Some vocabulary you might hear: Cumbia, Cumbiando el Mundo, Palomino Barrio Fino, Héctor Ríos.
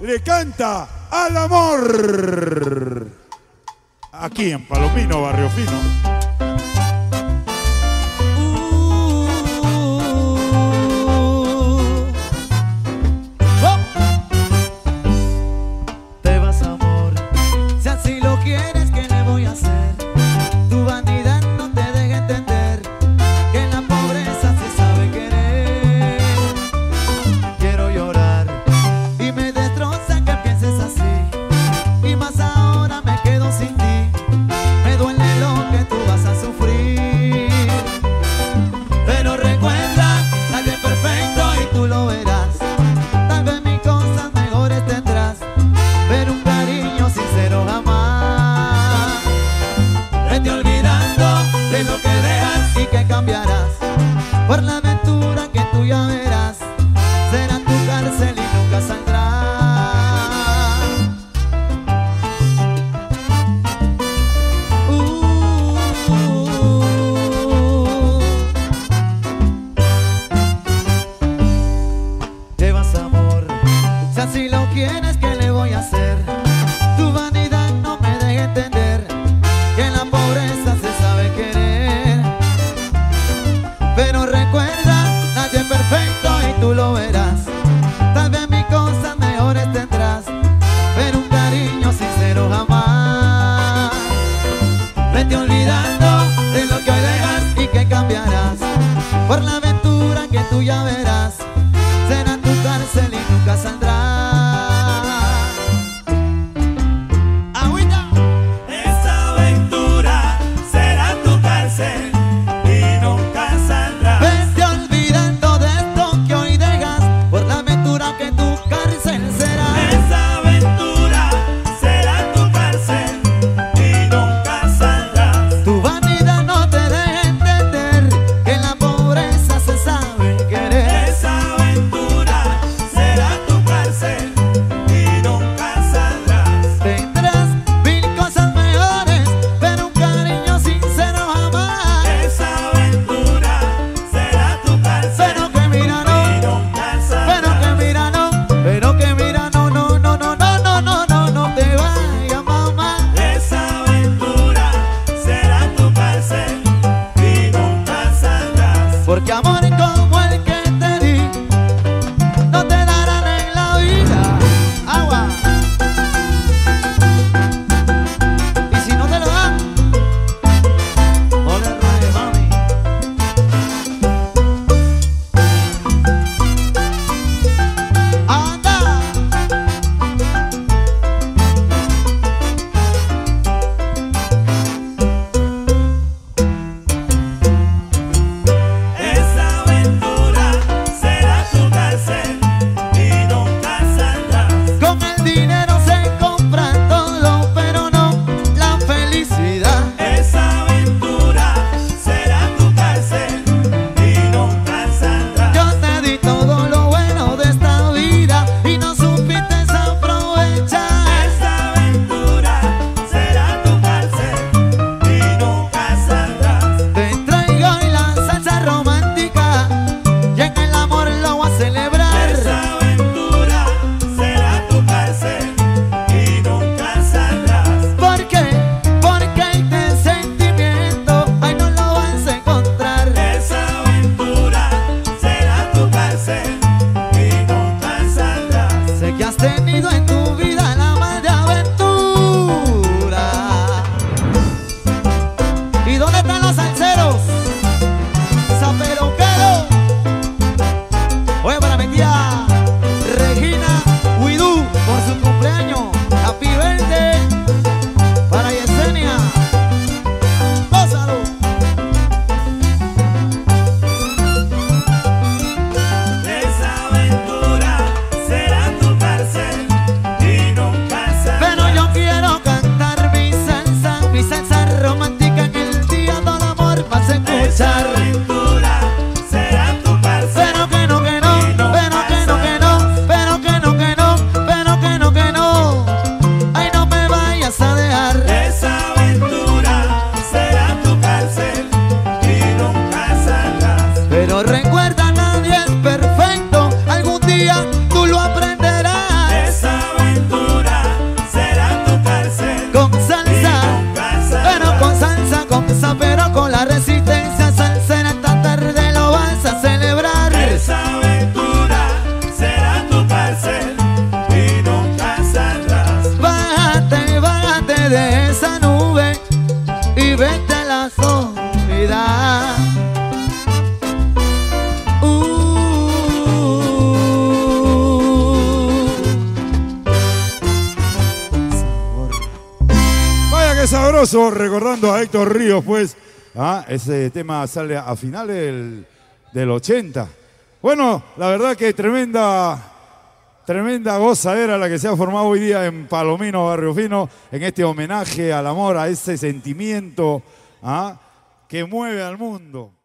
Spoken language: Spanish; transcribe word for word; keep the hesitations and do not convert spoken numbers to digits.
le canta al amor. Aquí en Palomino Barrio Fino. Temazo, recordando a Héctor Ríos, pues. Ah, ese tema sale a finales del, del ochenta. Bueno, la verdad que tremenda... Tremenda gozadera la que se ha formado hoy día en Palomino Barrio Fino, en este homenaje al amor, a ese sentimiento, ¿ah?, que mueve al mundo.